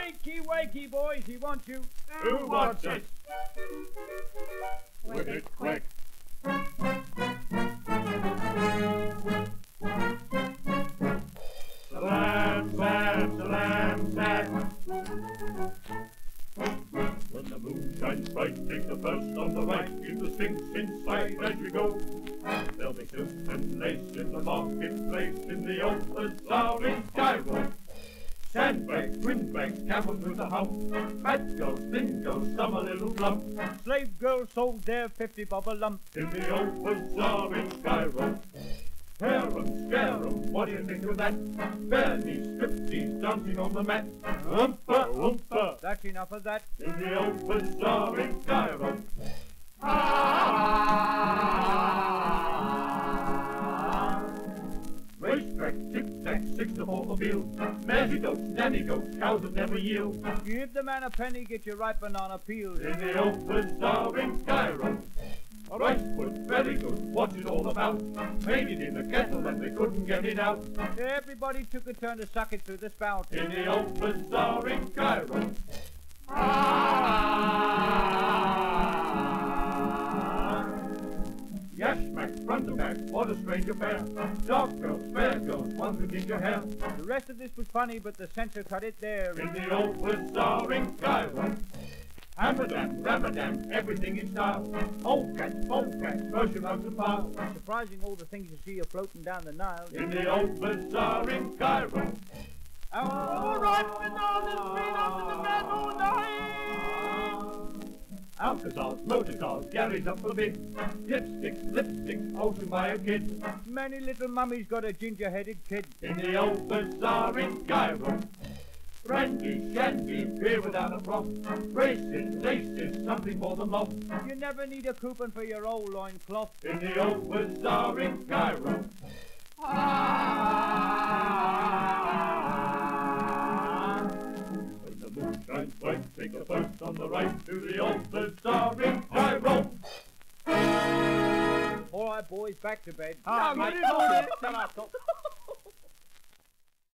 Wakey, wakey, boys, he wants you. Who wants it? Whip it quick. Salam, salam, salam, salam. When the moon shines bright, take the first on the right. Keep the stinks inside as we go. There'll be suits and lace in the marketplace in the Old Bazaar in Cairo. Sandbags, windbags, camel with the hump. Fat girls, thin girls, some a little plump. Slave girls sold their 50 bob a lump in the Old Bazaar in Cairo. Hair 'em, scare 'em, what do you think of that? Bare knees, striptease, dancing on the mat. Oompa, oompa, that's enough of that in the Old Bazaar in Cairo. Racetrack, tic-tac, 6 to 4 for field. Messy goats, nanny goats, cows that never yield. Give the man a penny, get your ripe banana peeled in the Old Bazaar in Cairo. A rice was very good, what's it all about? Made it in the kettle and they couldn't get it out. Everybody took a turn to suck it through the spout in the Old Bazaar in Cairo. Yashmak, front to back, what a strange affair. Dark girls, fair girls, one with ginger hair. The rest of this was funny, but the censor cut it there in the Old Bazaar in Cairo. Hammerdam, Ramadam, everything in style. Old cats, bold cats, version of the pile. Surprising all the things you see are floating down the Nile in the Old Bazaar in Cairo. All right, bananas, straight up in the bed all night. Alcazars, motor cars, galleys up for bid. Dipsticks, lipsticks, oh to my kid. Many little mummies got a ginger-headed kid in the Old Bazaar in Cairo. Brandy, shandy, beer without a prop. Races, laces, something more than love. You never need a coupon for your old loincloth in the Old Bazaar in Cairo. When the moon shines bright, take a first on the right to the Old Bazaar in Cairo. All right, boys, back to bed. Ah,